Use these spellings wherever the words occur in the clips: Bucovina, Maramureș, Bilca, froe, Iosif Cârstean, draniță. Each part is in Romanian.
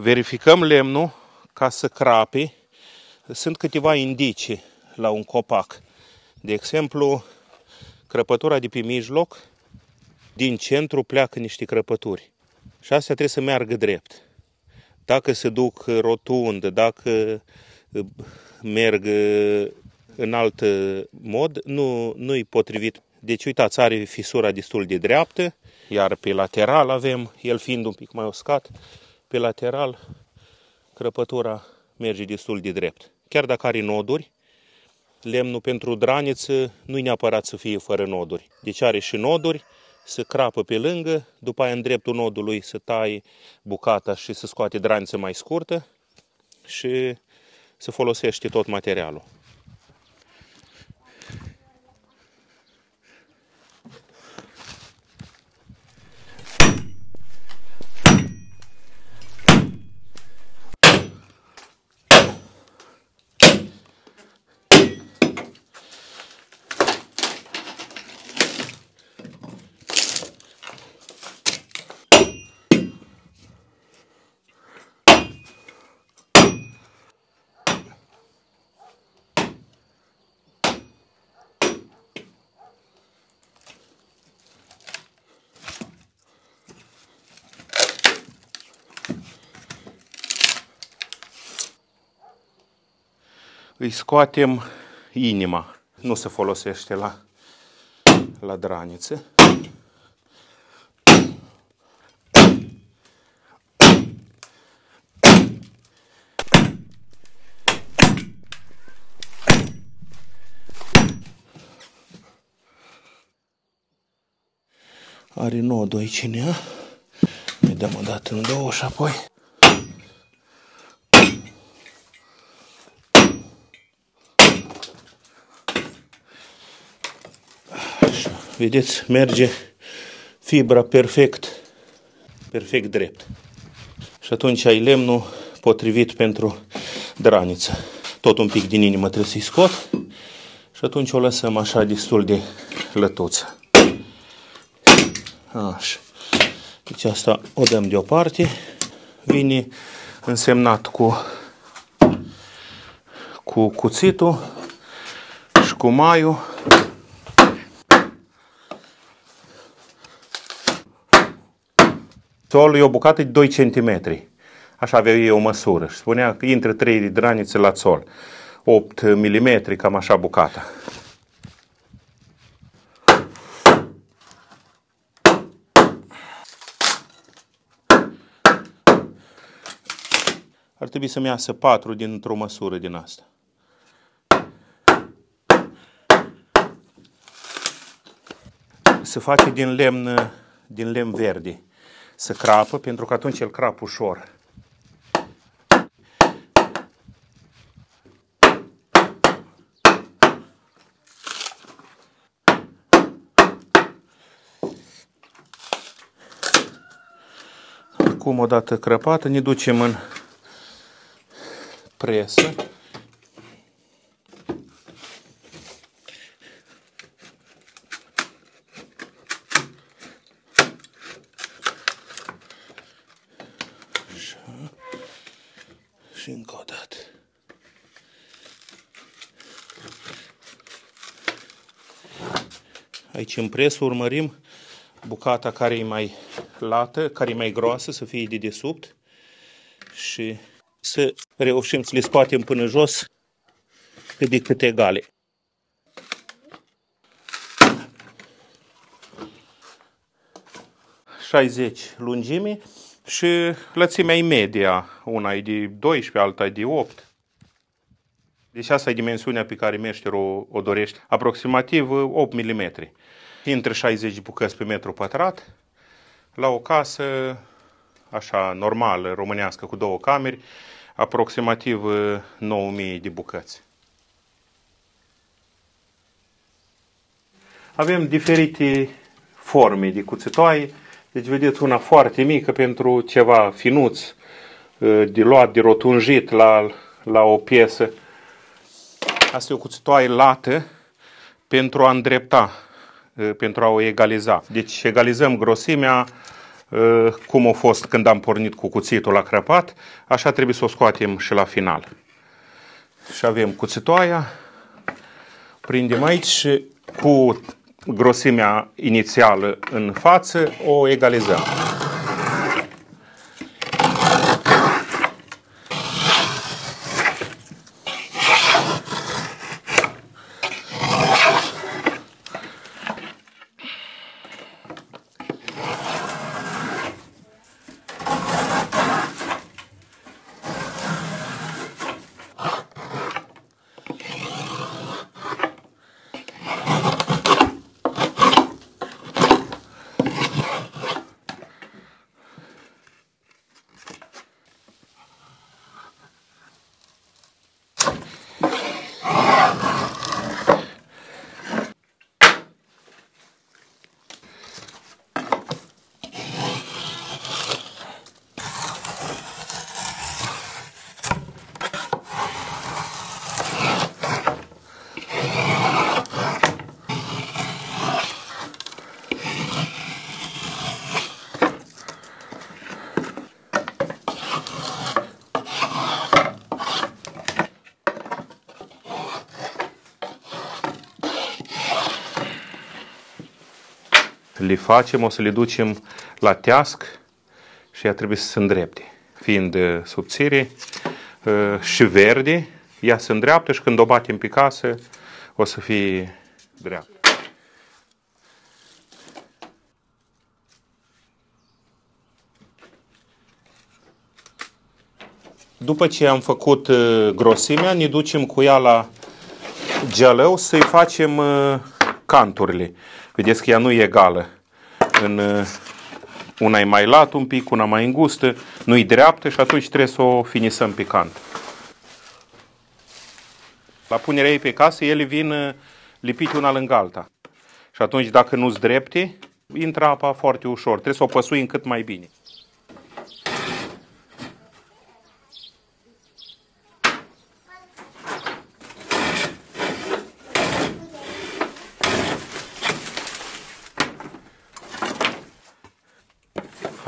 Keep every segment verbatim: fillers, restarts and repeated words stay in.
Verificăm lemnul ca să crape. Sunt câteva indicii la un copac. De exemplu, crăpătura de pe mijloc, din centru pleacă niște crăpături. Și astea trebuie să meargă drept. Dacă se duc rotund, dacă merg în alt mod, nu, nu-i potrivit. Deci, uitați, are fisura destul de dreaptă, iar pe lateral avem, el fiind un pic mai uscat, pe lateral crăpătura merge destul de drept. Chiar dacă are noduri, lemnul pentru draniță nu-i neapărat să fie fără noduri. Deci are și noduri, să crapă pe lângă, după aia în dreptul nodului să taie bucata și să scoate draniță mai scurtă și să folosește tot materialul. Îi scoatem inima, nu se folosește la, la draniță. Are nodul aici în ea. Ne dăm o dată în două și apoi... Vedeți, merge fibra perfect, perfect drept. Și atunci ai lemnul potrivit pentru draniță. Tot un pic din inimă trebuie să-i scot și atunci o lăsăm așa destul de lătuță. Așa. Deci asta o dăm deoparte. Vine însemnat cu, cu cuțitul și cu maiul. Solul e o bucată de doi centimetri. Așa avea eu o măsură și spunea că intră trei dranițe la sol. opt milimetri, cam așa bucata. Ar trebui să-mi iasă patru dintr-o măsură din asta. Se face din lemn, din lemn verde. Să crapă, pentru că atunci el crapă ușor. Acum, odată crăpată, ne ducem în presă. Aici în presă urmărim bucata care e mai lată, care e mai groasă, să fie de desubt și să reușim să le scoatem până jos cât de cât egale. șaizeci lungime și lățimea e media, una e de doisprezece, alta e de opt. Deci asta e dimensiunea pe care meșterul o dorește, aproximativ opt milimetri. Între șaizeci bucăți pe metru pătrat, la o casă, așa, normală, românească, cu două camere, aproximativ nouă mii de bucăți. Avem diferite forme de cuțitoaie, deci vedeți una foarte mică pentru ceva finuț, de luat, de rotunjit la, la o piesă. Asta e o cuțitoaie lată pentru a îndrepta, pentru a o egaliza. Deci egalizăm grosimea cum a fost când am pornit cu cuțitul la crăpat, așa trebuie să o scoatem și la final. Și avem cuțitoaia, prindem aici și cu grosimea inițială în față o egalizăm. Le facem, o să le ducem la teasc și ea trebuie să se îndrepte. Fiind subțire și verde, ea se îndreaptă și când o batem pe casă, o să fie dreaptă. După ce am făcut grosimea, ne ducem cu ea la gealău să-i facem canturile. Vedeți că ea nu e egală. În, una e mai lat un pic, una mai îngustă, nu e dreaptă și atunci trebuie să o finisăm pe cant. La punerea ei pe casă, ele vin lipite una lângă alta. Și atunci, dacă nu-s drepte, intră apa foarte ușor. Trebuie să o păsuim cât mai bine.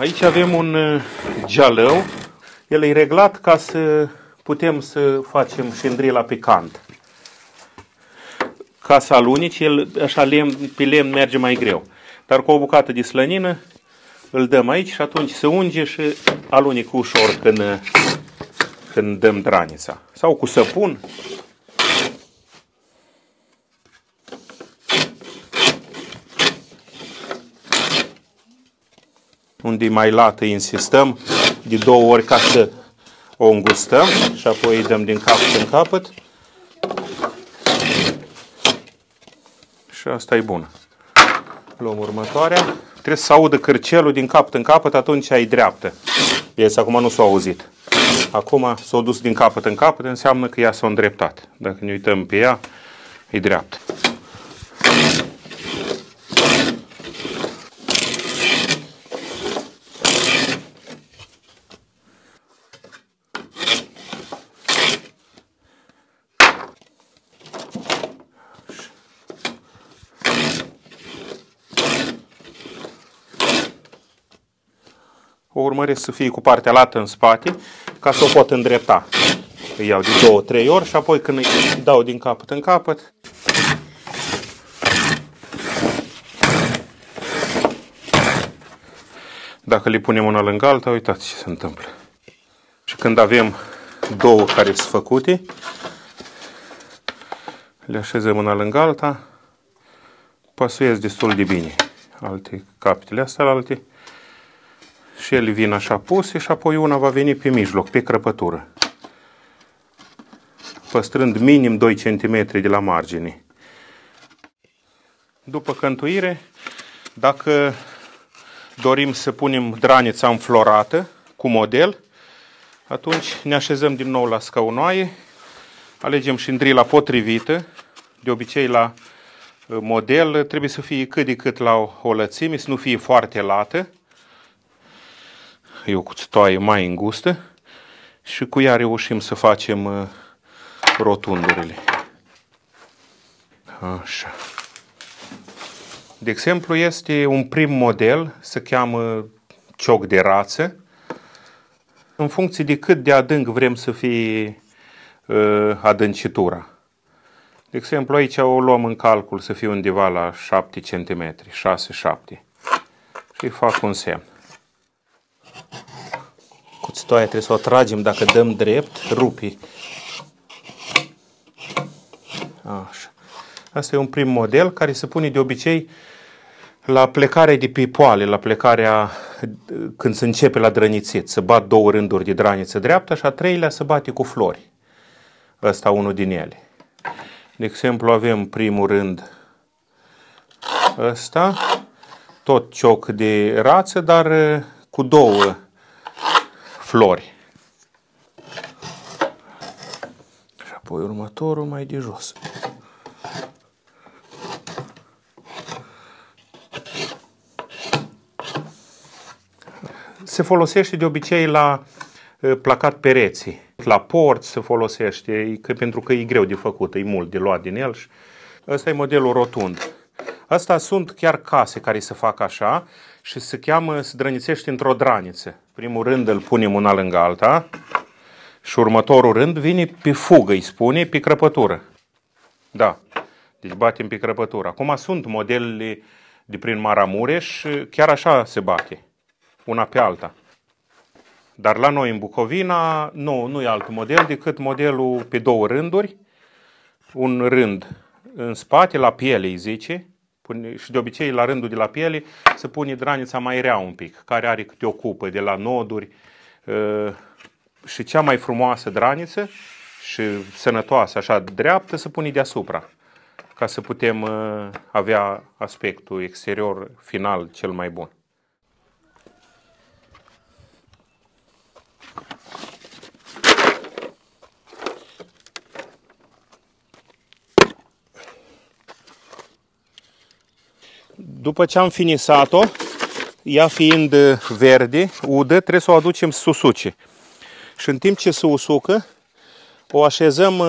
Aici avem un gealău, el e reglat ca să putem să facem șendrila pe cant. Ca să alunici, el așa lemn, pe lemn merge mai greu. Dar cu o bucată de slănină îl dăm aici și atunci se unge și alunică ușor când, când dăm dranița. Sau cu săpun. Unde mai lată insistăm de două ori ca să o îngustăm și apoi îi dăm din cap în capăt. Și asta e bună. Luăm următoarea. Trebuie să audă cârcelul din cap în capăt, atunci e dreaptă. Vezi, acum nu s-a auzit. Acum s-a dus din capăt în capăt, înseamnă că ea s-a îndreptat. Dacă ne uităm pe ea, e dreaptă. O urmăresc să fie cu partea lată în spate, ca să o pot îndrepta. Îi iau de două, trei ori și apoi când îi dau din capăt în capăt. Dacă le punem una lângă alta, uitați ce se întâmplă. Și când avem două care sunt făcute, le așezăm una lângă alta, păsuiesc destul de bine alte capetele astea la alte. Și ele vin așa puse și apoi una va veni pe mijloc, pe crăpătură. Păstrând minim doi centimetri de la margine. După cântuire, dacă dorim să punem dranița înflorată cu model, atunci ne așezăm din nou la scăunoaie, alegem șindrila potrivită. De obicei la model trebuie să fie cât de cât la o lățime, să nu fie foarte lată. E o cuțitoaie mai îngustă și cu ea reușim să facem rotundurile. Așa. De exemplu, este un prim model, se cheamă cioc de rață. În funcție de cât de adânc vrem să fie uh, adâncitura. De exemplu, aici o luăm în calcul să fie undeva la șapte centimetri, șase șapte. Și fac un semn. Cuțitoaia trebuie să o tragem, dacă dăm drept, rupi. Așa. Asta e un prim model care se pune de obicei la plecare de pe poale, la plecarea când se începe la drănițit. Se bat două rânduri de draniță dreaptă și a treilea se bate cu flori. Ăsta unul din ele. De exemplu, avem primul rând ăsta, tot cioc de rață, dar cu două flori. Și apoi următorul mai de jos. Se folosește de obicei la placat pereții. La porți se folosește, că, pentru că e greu de făcut, e mult de luat din el. Ăsta e modelul rotund. Asta sunt chiar case care se fac așa și se cheamă, se drănițește într-o draniță. Primul rând îl punem una lângă alta și următorul rând vine pe fugă, îi spune, pe crăpătură. Da, deci batem pe crăpătură. Acum sunt modelele de prin Maramureș, chiar așa se bate, una pe alta. Dar la noi, în Bucovina, nu, nu e alt model decât modelul pe două rânduri. Un rând în spate, la piele îi zice, pune, și de obicei la rândul de la piele se pune dranița mai rea un pic, care are câte o cupă de la noduri. E, și cea mai frumoasă draniță și sănătoasă, așa, dreaptă, se pune deasupra, ca să putem e, avea aspectul exterior final cel mai bun. După ce am finisat-o, ea fiind verde, udă, trebuie să o aducem să usuce. Și în timp ce se usucă, o așezăm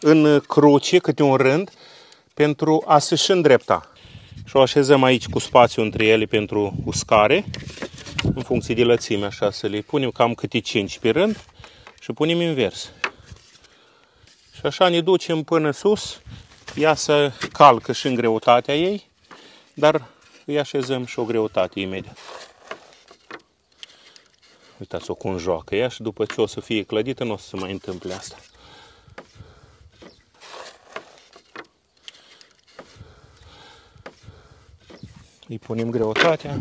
în cruce, câte un rând, pentru a se și îndrepta. Și o așezăm aici cu spațiu între ele pentru uscare, în funcție de lățime, așa, să le punem cam câte cinci pe rând și punem invers. Și așa ne ducem până sus, ea să calcă și în greutatea ei. Dar îi așezăm și o greutate imediat. Uitați-o cum joacă ea și după ce o să fie clădită, nu o să se mai întâmple asta. Îi punem greutatea.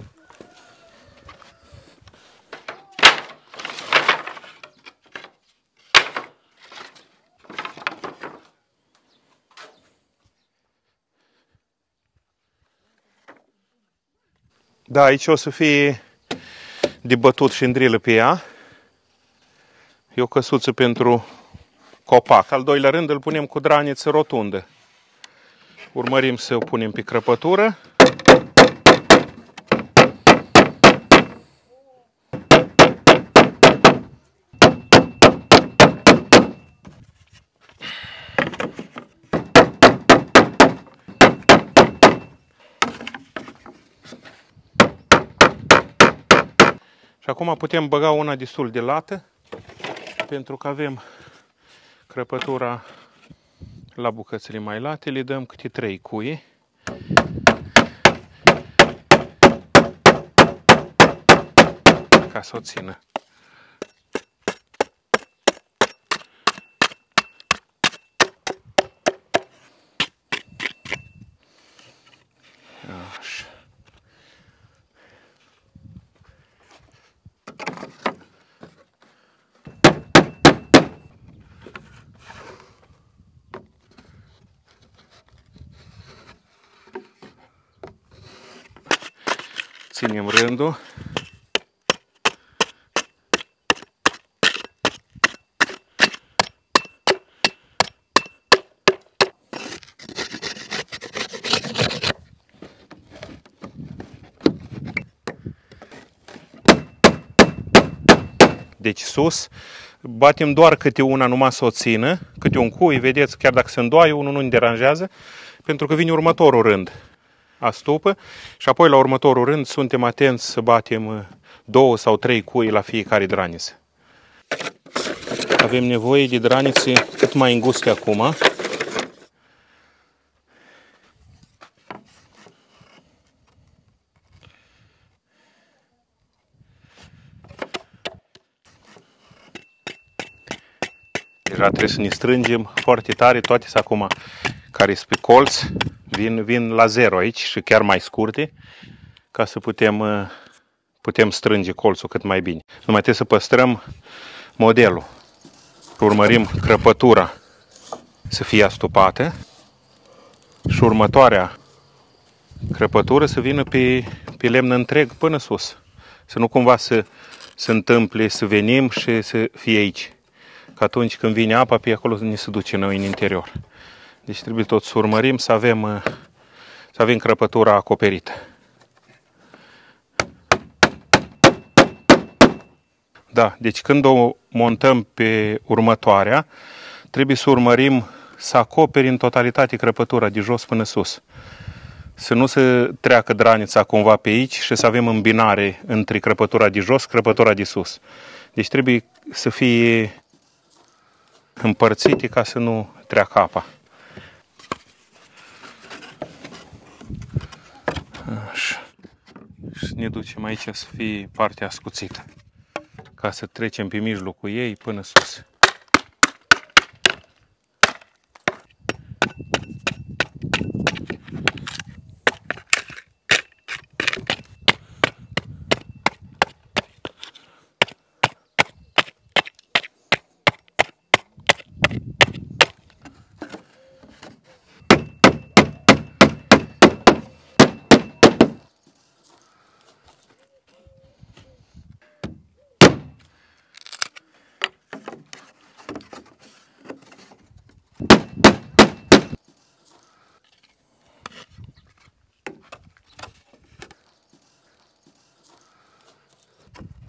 Da, aici o să fie de bătut și îndrilă pe ea. E o căsuță pentru copac. Al doilea rând îl punem cu draniță rotundă. Urmărim să o punem pe crăpătură. Și acum putem băga una destul de lată, pentru că avem crăpătura la bucățele mai late, le dăm câte trei cuie. Ca să o țină. Așa. Ținem rândul. Deci sus, batem doar câte una, numai să o țină, câte un cui, vedeți, chiar dacă se îndoaie, unul nu ne deranjează, pentru că vine următorul rând. astupă și apoi la următorul rând suntem atenți să batem două sau trei cui la fiecare draniță. Avem nevoie de dranițe cât mai înguste acum. Deja trebuie să ne strângem foarte tare toate acum care sunt pe colț. Vin, vin la zero aici și chiar mai scurte, ca să putem, putem strânge colțul cât mai bine. Numai trebuie să păstrăm modelul. Urmărim crăpătura să fie astupată și următoarea crăpătură să vină pe, pe lemn întreg până sus. Să nu cumva să se întâmple, să venim și să fie aici. Că atunci când vine apa, pe acolo ne se duce noi în interior. Deci trebuie tot să urmărim să avem, să avem crăpătura acoperită. Da, deci când o montăm pe următoarea, trebuie să urmărim să acoperi în totalitate crăpătura de jos până sus. Să nu se treacă dranița cumva pe aici și să avem îmbinare între crăpătura de jos și crăpătura de sus. Deci trebuie să fie împărțite ca să nu treacă apa. Așa. Și ne ducem aici să fie partea ascuțită, ca să trecem pe mijlocul ei până sus.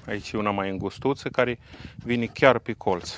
Aici e una mai îngustuță, care vine chiar pe colț.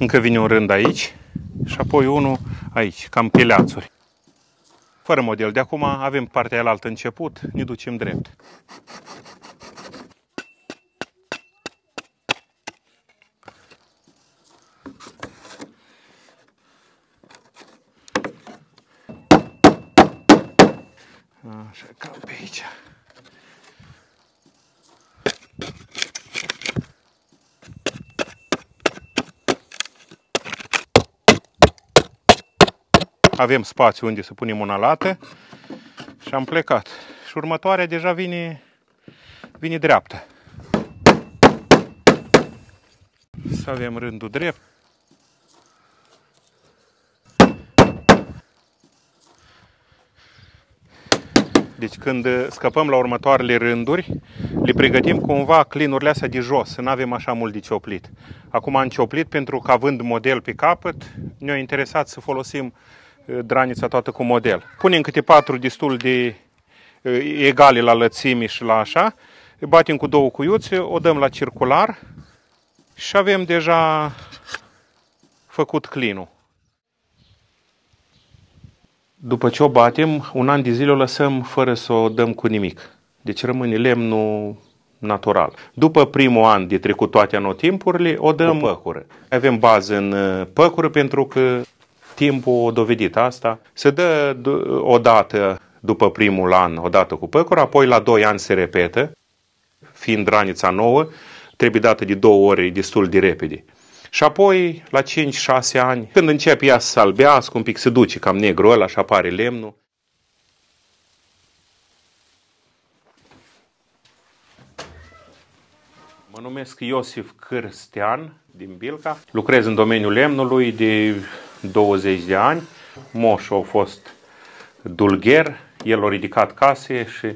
Încă vine un rând aici și apoi unul aici, cam pe leațuri. Fără model. De acum avem partea alaltă început, ne ducem drept. Așa, cam pe aici. Avem spațiu unde să punem una lată și am plecat. Și următoarea deja vine, vine dreaptă. Să avem rândul drept. Deci când scăpăm la următoarele rânduri, le pregătim cumva clinurile astea de jos, să nu avem așa mult de cioplit. Acum am cioplit pentru că având model pe capăt, ne-a interesat să folosim dranița toată cu model. Punem câte patru destul de egale la lățime și la așa, batem cu două cuiuțe, o dăm la circular și avem deja făcut clinul. După ce o batem, un an de zile o lăsăm fără să o dăm cu nimic. Deci rămâne lemnul natural. După primul an de trecut toate anotimpurile, o dăm cu păcură. Avem bază în păcură pentru că timpul a dovedit asta. Se dă o dată după primul an, o dată cu păcură, apoi la doi ani se repetă. Fiind dranița nouă, trebuie dată de două ori destul de repede. Și apoi, la cinci șase ani, când începe ea să se albească, un pic se duce cam negru ăla și apare lemnul. Mă numesc Iosif Cârstean din Bilca. Lucrez în domeniul lemnului de douăzeci de ani. Moșul a fost dulgher, el a ridicat case și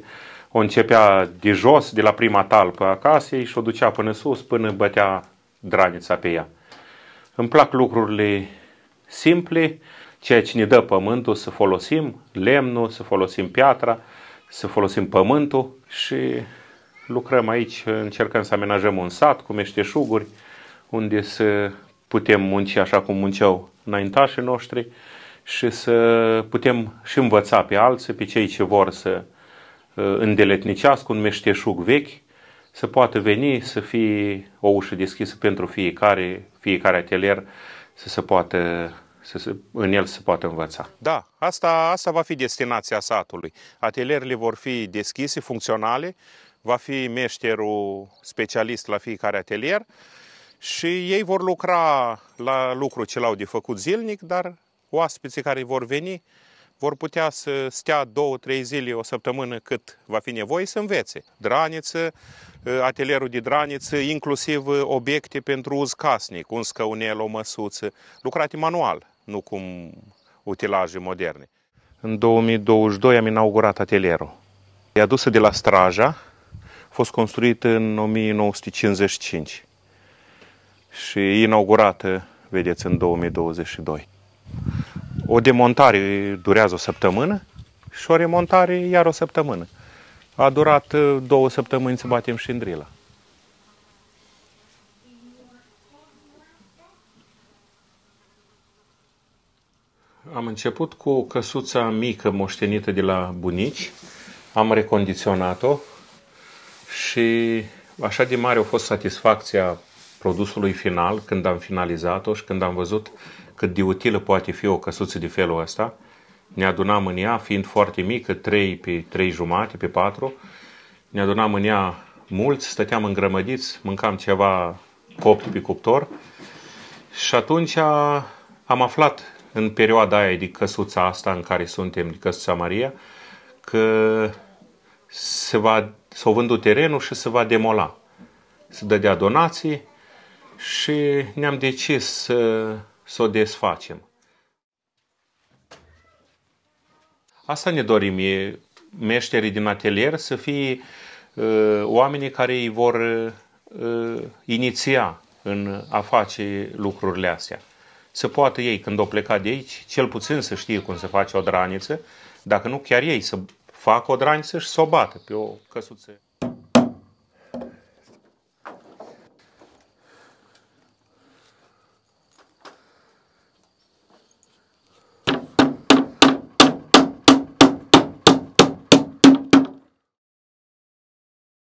o începea de jos, de la prima talpă a casei și o ducea până sus, până bătea dranița pe ea. Îmi plac lucrurile simple, ceea ce ne dă pământul să folosim, lemnul, să folosim piatra, să folosim pământul și lucrăm aici, încercăm să amenajăm un sat cu meșteșuguri, unde să putem munci așa cum munceau înaintașii noștri și să putem și învăța pe alții, pe cei ce vor să îndeletnicească un meșteșug vechi, să poată veni, să fie o ușă deschisă pentru fiecare, fiecare atelier, să se poată, să se, în el să poată învăța. Da, asta, asta va fi destinația satului. Atelierele vor fi deschise, funcționale, va fi meșterul specialist la fiecare atelier și ei vor lucra la lucru ce l-au de făcut zilnic, dar oaspeții care vor veni vor putea să stea două, trei zile, o săptămână, cât va fi nevoie, să învețe. Draniță, atelierul de draniță, inclusiv obiecte pentru uz casnic, un scăunel, o măsuță, lucrate manual, nu cum utilaje moderne. În două mii douăzeci și doi am inaugurat atelierul. E adusă de la Straja, a fost construită în o mie nouă sute cincizeci și cinci și inaugurată, vedeți, în două mii douăzeci și doi. O demontare durează o săptămână și o remontare iar o săptămână. A durat două săptămâni să batem șindrila. Am început cu căsuța mică moștenită de la bunici. Am recondiționat-o și așa de mare a fost satisfacția produsului final, când am finalizat-o și când am văzut cât de utilă poate fi o căsuță de felul ăsta. Ne adunam în ea, fiind foarte mică, trei pe trei jumate, pe patru, ne adunam în ea mulți, stăteam îngrămădiți, mâncam ceva copt pe cuptor și atunci am aflat în perioada aia de căsuța asta în care suntem, de Căsuța Maria, că se va, s-o vândut terenul și se va demola. Se dădea donații și ne-am decis să, să o desfacem. Asta ne dorim, e meșterii din atelier să fie uh, oamenii care îi vor uh, iniția în a face lucrurile astea. Să poată ei, când o pleca de aici, cel puțin să știe cum se face o draniță, dacă nu chiar ei să facă o draniță și să o bată pe o căsuță.